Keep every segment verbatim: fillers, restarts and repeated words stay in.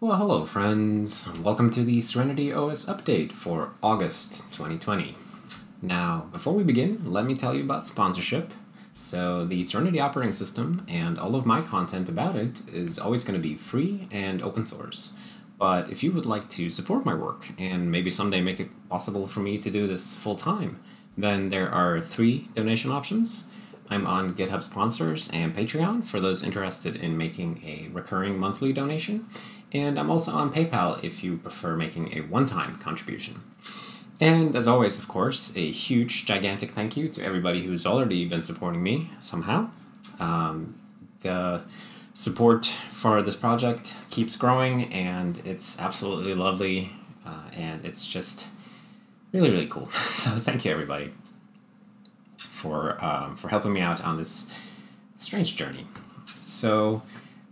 Well, hello friends, welcome to the Serenity O S update for August twenty twenty. Now, before we begin, let me tell you about sponsorship. So the Serenity operating system and all of my content about it is always going to be free and open source. But if you would like to support my work and maybe someday make it possible for me to do this full time, then there are three donation options. I'm on GitHub Sponsors and Patreon for those interested in making a recurring monthly donation. And I'm also on PayPal if you prefer making a one-time contribution. And as always, of course, a huge, gigantic thank you to everybody who's already been supporting me somehow. Um, the support for this project keeps growing, and it's absolutely lovely, uh, and it's just really, really cool. So thank you, everybody, for, um, for helping me out on this strange journey. So...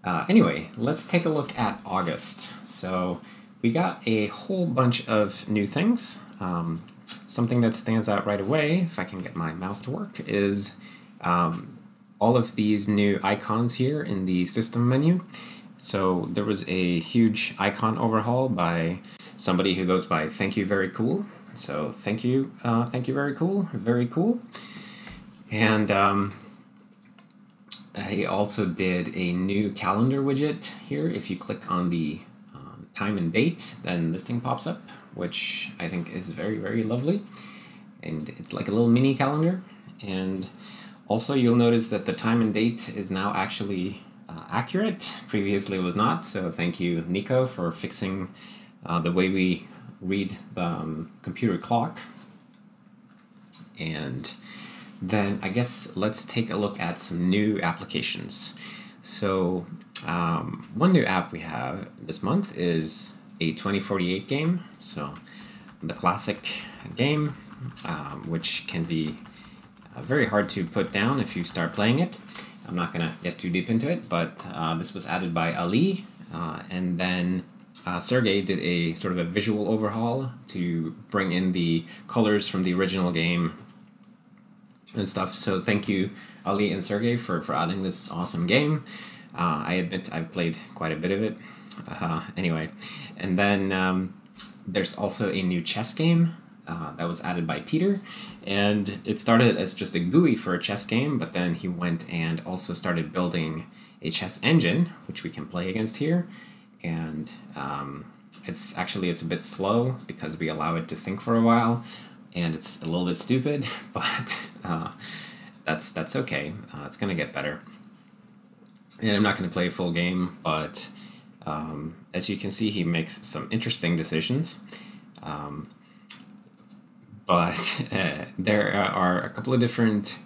Uh, anyway, let's take a look at August. So we got a whole bunch of new things. Um, something that stands out right away, if I can get my mouse to work, is um, all of these new icons here in the system menu. So there was a huge icon overhaul by somebody who goes by Thank You Very Cool. So thank you, uh, thank you very cool, very cool. And um, I also did a new calendar widget here. If you click on the um, time and date, then this thing pops up, which I think is very, very lovely. And it's like a little mini calendar. And also you'll notice that the time and date is now actually uh, accurate. Previously it was not, so thank you, Nico, for fixing uh, the way we read the um, computer clock. And then I guess let's take a look at some new applications. So um, one new app we have this month is a twenty forty-eight game, so the classic game, um, which can be uh, very hard to put down if you start playing it. I'm not going to get too deep into it, but uh, this was added by Ali, uh, and then uh, Sergey did a sort of a visual overhaul to bring in the colors from the original game and stuff. So thank you, Ali and Sergey, for, for adding this awesome game. Uh, I admit I've played quite a bit of it. Uh, anyway, and then um, there's also a new chess game uh, that was added by Peter. And it started as just a G U I for a chess game, but then he went and also started building a chess engine, which we can play against here. And um, it's actually, it's a bit slow because we allow it to think for a while. And it's a little bit stupid, but uh, that's that's okay. Uh, it's gonna get better. And I'm not gonna play a full game, but um, as you can see, he makes some interesting decisions. Um, but uh, there are a couple of different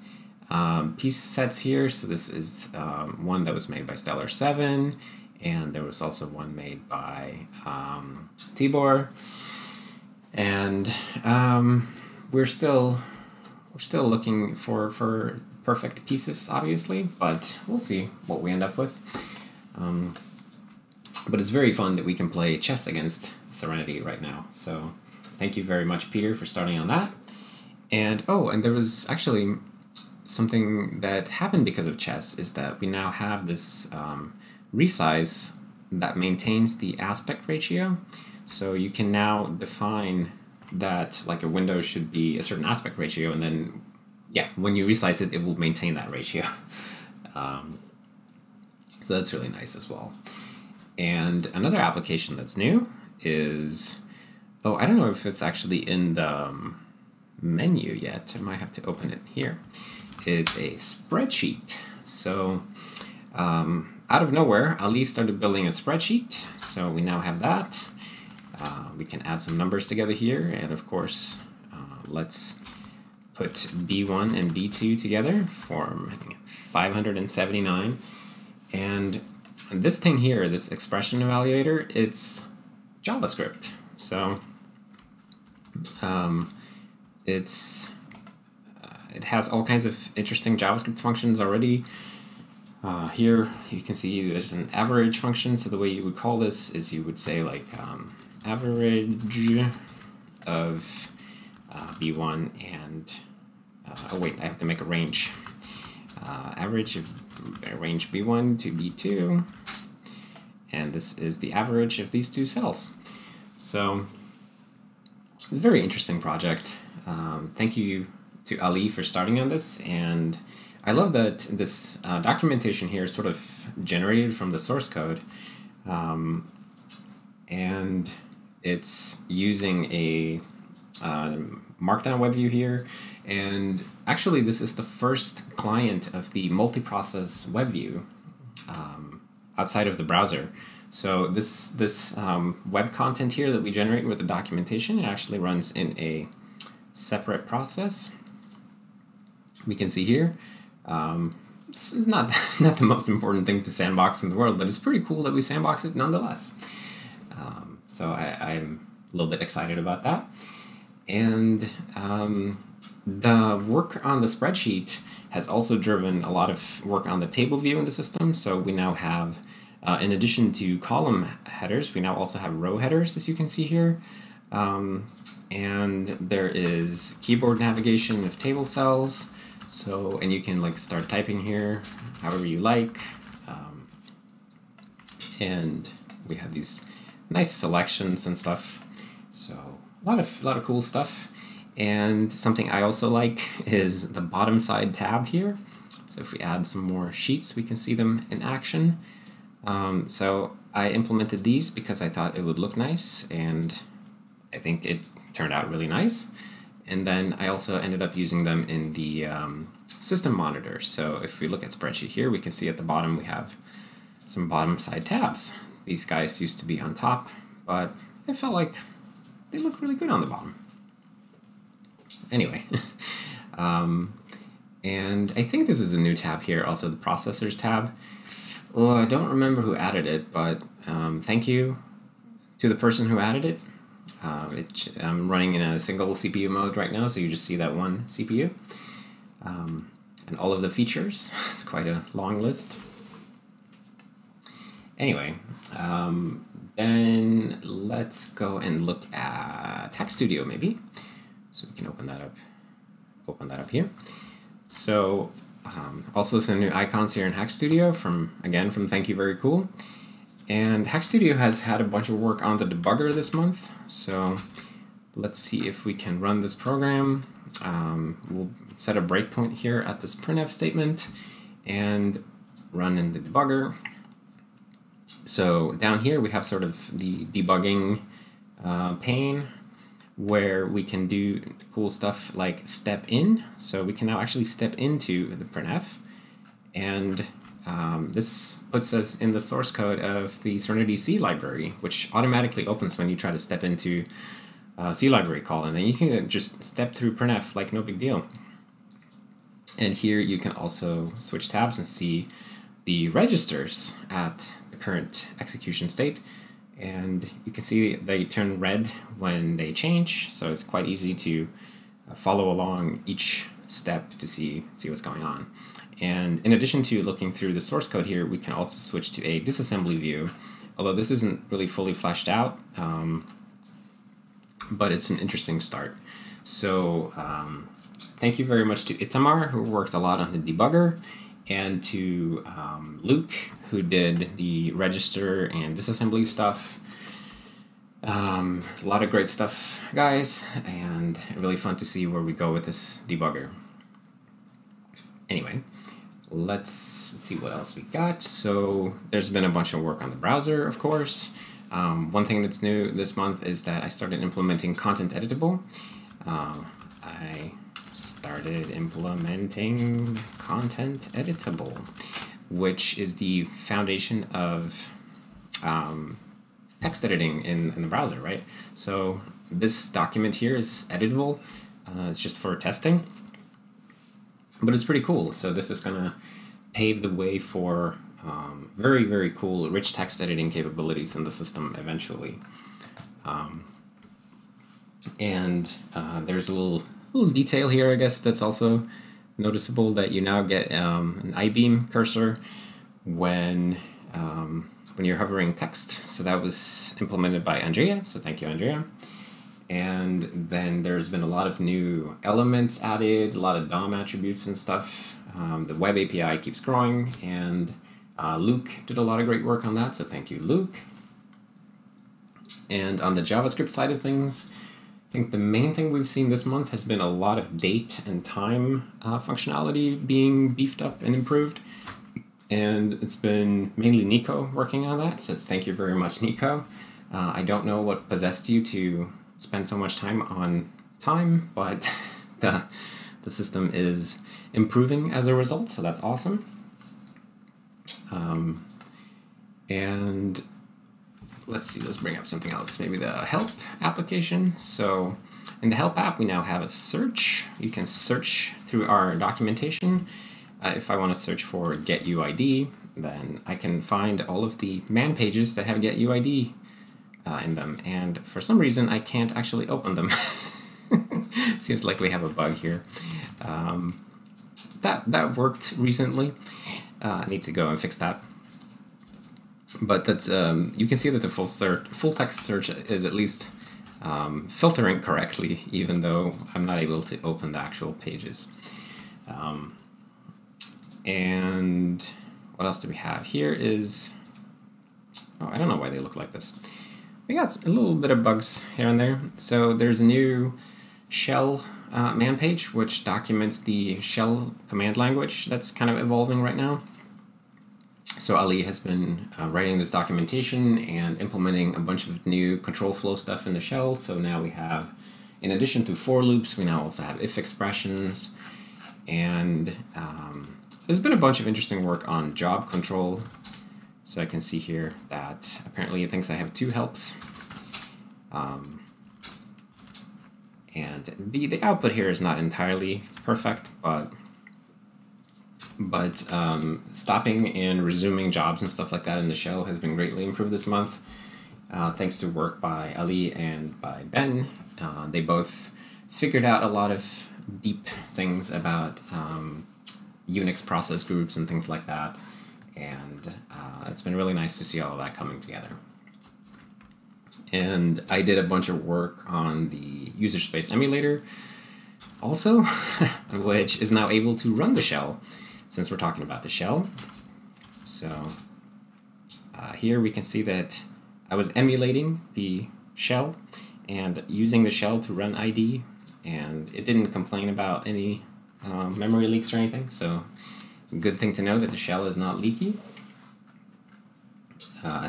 um, piece sets here. So this is um, one that was made by Stellar seven, and there was also one made by um, Tibor. And um, we're still we're still looking for for perfect pieces, obviously, but we'll see what we end up with. Um, but it's very fun that we can play chess against Serenity right now. So thank you very much, Peter, for starting on that. And oh, and there was actually something that happened because of chess, is that we now have this um, resize that maintains the aspect ratio. So you can now define that like a window should be a certain aspect ratio, and then, yeah, when you resize it, it will maintain that ratio. Um, so that's really nice as well. And another application that's new is, oh, I don't know if it's actually in the um, menu yet. I might have to open it here, is a spreadsheet. So um, out of nowhere, Ali started building a spreadsheet. So we now have that. Uh, we can add some numbers together here, and of course, uh, let's put B one and B two together for five hundred seventy-nine. And this thing here, this expression evaluator, it's JavaScript. So um, it's uh, it has all kinds of interesting JavaScript functions already. Uh, here you can see there's an average function. So the way you would call this is you would say like um, average of uh, B one and, uh, oh wait, I have to make a range. Uh, average of range B one to B two, and this is the average of these two cells. So it's a very interesting project. Um, thank you to Ali for starting on this, and I love that this uh, documentation here is sort of generated from the source code, um, and it's using a uh, Markdown web view here, and actually this is the first client of the multi-process web view um, outside of the browser. So this this um, web content here that we generate with the documentation, it actually runs in a separate process. We can see here. Um, this is not, not the most important thing to sandbox in the world, but it's pretty cool that we sandbox it nonetheless. Um, so I, I'm a little bit excited about that. And um, the work on the spreadsheet has also driven a lot of work on the table view in the system. So we now have, uh, in addition to column headers, we now also have row headers, as you can see here. Um, and there is keyboard navigation of table cells. So, and you can like start typing here however you like. Um, and we have these nice selections and stuff. So a lot of, a lot of cool stuff. And something I also like is the bottom side tab here. So if we add some more sheets, we can see them in action. Um, so I implemented these because I thought it would look nice, and I think it turned out really nice. And then I also ended up using them in the um, system monitor. So if we look at spreadsheet here, we can see at the bottom we have some bottom side tabs. These guys used to be on top, but I felt like they look really good on the bottom. Anyway, um, and I think this is a new tab here, also the processors tab. Oh, I don't remember who added it, but um, thank you to the person who added it. Uh, it, I'm running in a single C P U mode right now, so you just see that one C P U. Um, and all of the features, it's quite a long list. Anyway, um, then let's go and look at Tag Studio maybe. So we can open that up, open that up here. So um, also some new icons here in Hack Studio from, again, from Thank You Very Cool. And Hack Studio has had a bunch of work on the debugger this month, so let's see if we can run this program. Um, we'll set a breakpoint here at this printf statement and run in the debugger. So down here we have sort of the debugging uh, pane where we can do cool stuff like step in. So we can now actually step into the printf, and Um, this puts us in the source code of the Serenity C library, which automatically opens when you try to step into a C library call, and then you can just step through printf like no big deal. And here you can also switch tabs and see the registers at the current execution state, and you can see they turn red when they change, so it's quite easy to follow along each step to see, see what's going on. And in addition to looking through the source code here, we can also switch to a disassembly view, although this isn't really fully fleshed out, um, but it's an interesting start. So um, thank you very much to Itamar, who worked a lot on the debugger, and to um, Luke, who did the register and disassembly stuff. Um, a lot of great stuff, guys, and really fun to see where we go with this debugger. Anyway, let's see what else we got. So there's been a bunch of work on the browser, of course. Um, one thing that's new this month is that I started implementing content editable. Um, I started implementing content editable, which is the foundation of um, text editing in, in the browser, right? So this document here is editable. Uh, it's just for testing. But it's pretty cool. So this is going to pave the way for um, very, very cool rich text editing capabilities in the system eventually. Um, and uh, there's a little, little detail here, I guess, that's also noticeable, that you now get um, an I-beam cursor when, um, when you're hovering text. So that was implemented by Andrea. So thank you, Andrea. And then there's been a lot of new elements added, a lot of D O M attributes and stuff. Um, the web A P I keeps growing, and Uh, Luke did a lot of great work on that, so thank you, Luke. And on the JavaScript side of things, I think the main thing we've seen this month has been a lot of date and time uh, functionality being beefed up and improved. And it's been mainly Nico working on that, so thank you very much, Nico. Uh, I don't know what possessed you to spend so much time on time, but the, the system is improving as a result, so that's awesome. Um, and let's see, let's bring up something else, maybe the help application. So in the help app, we now have a search. You can search through our documentation. Uh, if I want to search for get U I D, then I can find all of the man pages that have get U I D uh, in them. And for some reason, I can't actually open them. Seems like we have a bug here. Um, that, that worked recently. Uh, I need to go and fix that. But that's um, you can see that the full, search, full text search is at least um, filtering correctly, even though I'm not able to open the actual pages. Um, And what else do we have here is, oh, I don't know why they look like this. We got a little bit of bugs here and there. So there's a new shell uh, man page, which documents the shell command language that's kind of evolving right now. So Ali has been uh, writing this documentation and implementing a bunch of new control flow stuff in the shell. So now we have, in addition to for loops, we now also have if expressions and, um, there's been a bunch of interesting work on job control. So I can see here that apparently it thinks I have two helps. Um, and the, the output here is not entirely perfect, but, but um, stopping and resuming jobs and stuff like that in the shell has been greatly improved this month, uh, thanks to work by Ali and by Ben. Uh, they both figured out a lot of deep things about um, Unix process groups and things like that, and uh, it's been really nice to see all of that coming together. And I did a bunch of work on the user space emulator also, which is now able to run the shell, since we're talking about the shell. So uh, here we can see that I was emulating the shell and using the shell to run I D, and it didn't complain about any Uh, memory leaks or anything, so good thing to know that the shell is not leaky. Uh,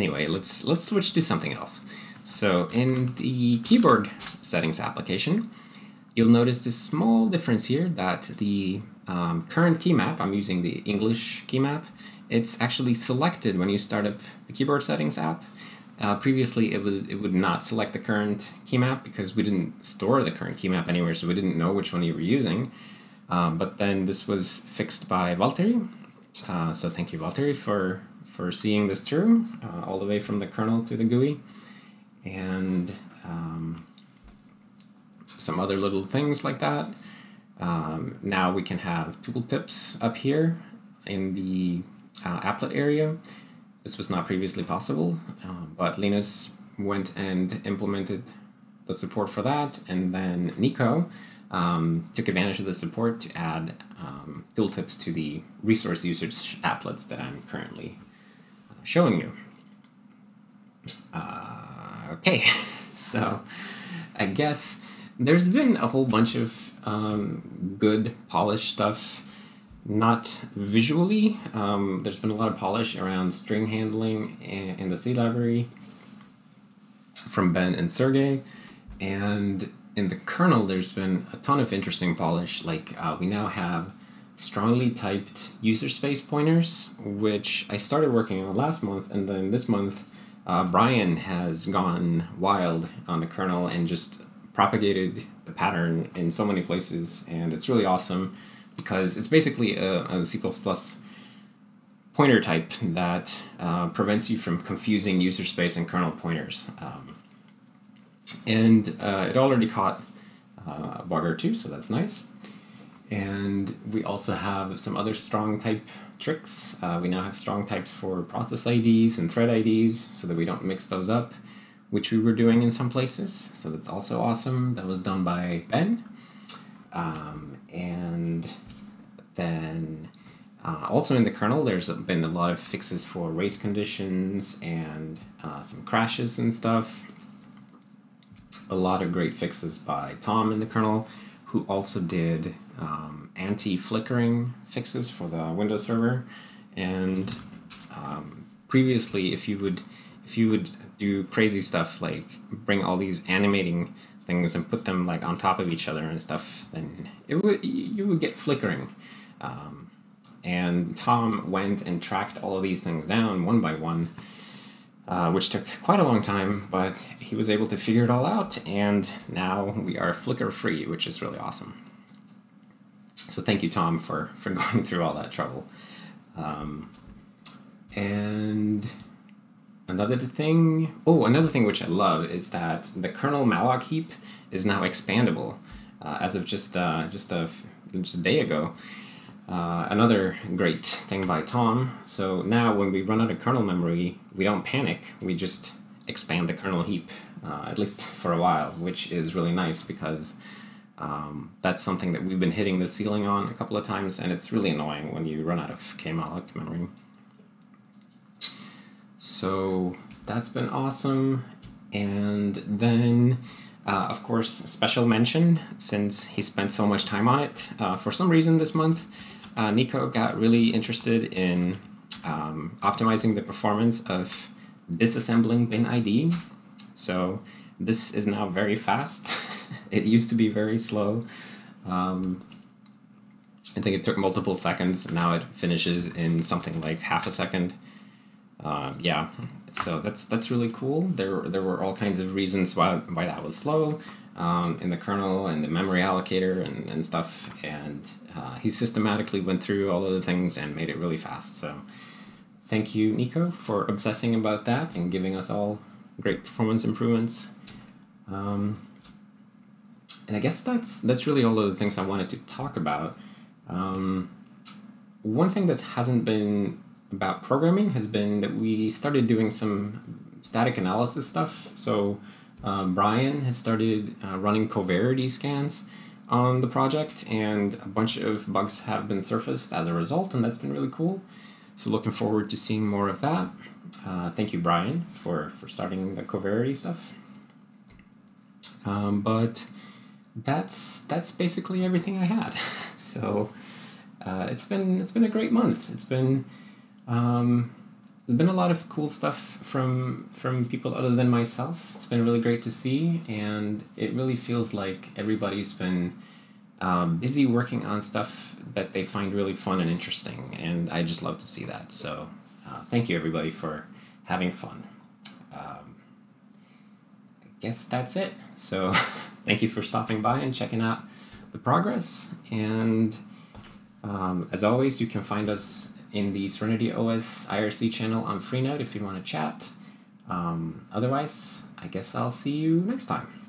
anyway, let's let's switch to something else. So in the keyboard settings application, you'll notice this small difference here that the um, current key map, I'm using the English key map, it's actually selected when you start up the keyboard settings app. Uh, previously, it, was, it would not select the current key map because we didn't store the current key map anywhere, so we didn't know which one you were using. Uh, but then this was fixed by Valtteri. Uh, so thank you, Valtteri, for, for seeing this through, uh, all the way from the kernel to the G U I. And um, some other little things like that. Um, now we can have tooltips up here in the uh, applet area. This was not previously possible, uh, but Linus went and implemented the support for that, and then Nico um, took advantage of the support to add um, tooltips to the resource usage applets that I'm currently uh, showing you. Uh, okay, so I guess there's been a whole bunch of um, good polished stuff. Not visually, um, there's been a lot of polish around string handling and, and the C library from Ben and Sergey, and in the kernel there's been a ton of interesting polish, like uh, we now have strongly typed user space pointers, which I started working on last month, and then this month uh, Brian has gone wild on the kernel and just propagated the pattern in so many places, and it's really awesome. Because it's basically a, a C plus plus pointer type that uh, prevents you from confusing user space and kernel pointers. Um, and uh, it already caught uh, a bug or two, so that's nice. And we also have some other strong type tricks. Uh, we now have strong types for process I Ds and thread I Ds so that we don't mix those up, which we were doing in some places. So that's also awesome. That was done by Ben. Um, and then Uh, also in the kernel, there's been a lot of fixes for race conditions and uh, some crashes and stuff. A lot of great fixes by Tom in the kernel, who also did um, anti-flickering fixes for the Windows Server. And um, previously, if you would, if you would do crazy stuff like bring all these animating things and put them like on top of each other and stuff, then it would you would get flickering. Um, and Tom went and tracked all of these things down one by one, uh, which took quite a long time, but he was able to figure it all out, and now we are flicker-free, which is really awesome. So thank you, Tom, for, for going through all that trouble. Um, and another thing, oh, another thing which I love is that the kernel malloc heap is now expandable. Uh, as of just, uh, just, a, just a day ago, Uh, another great thing by Tom. So now when we run out of kernel memory, we don't panic, we just expand the kernel heap, uh, at least for a while, which is really nice because um, that's something that we've been hitting the ceiling on a couple of times, and it's really annoying when you run out of kmalloc memory. So that's been awesome. And then Uh, of course, special mention, since he spent so much time on it. Uh, for some reason this month, uh, Nico got really interested in um, optimizing the performance of disassembling bin I D. So this is now very fast. It used to be very slow. Um, I think it took multiple seconds. Now it finishes in something like half a second. Uh, yeah, so that's that's really cool. There there were all kinds of reasons why why that was slow, um, in the kernel and the memory allocator and, and stuff. And uh, he systematically went through all of the things and made it really fast. So thank you, Nico, for obsessing about that and giving us all great performance improvements. Um, and I guess that's that's really all of the things I wanted to talk about. Um, one thing that hasn't been about programming has been that we started doing some static analysis stuff. So uh, Brian has started uh, running Coverity scans on the project, and a bunch of bugs have been surfaced as a result, and that's been really cool. So looking forward to seeing more of that. Uh, thank you, Brian, for, for starting the Coverity stuff. Um, but that's, that's basically everything I had. So uh, it's been, it's been a great month. It's been Um, there's been a lot of cool stuff from from people other than myself. It's been really great to see, and it really feels like everybody's been um, busy working on stuff that they find really fun and interesting, and I just love to see that. So uh, thank you, everybody, for having fun. Um, I guess that's it. So thank you for stopping by and checking out the progress, and um, as always, you can find us in the Serenity O S I R C channel on Freenode if you want to chat. Um, otherwise, I guess I'll see you next time.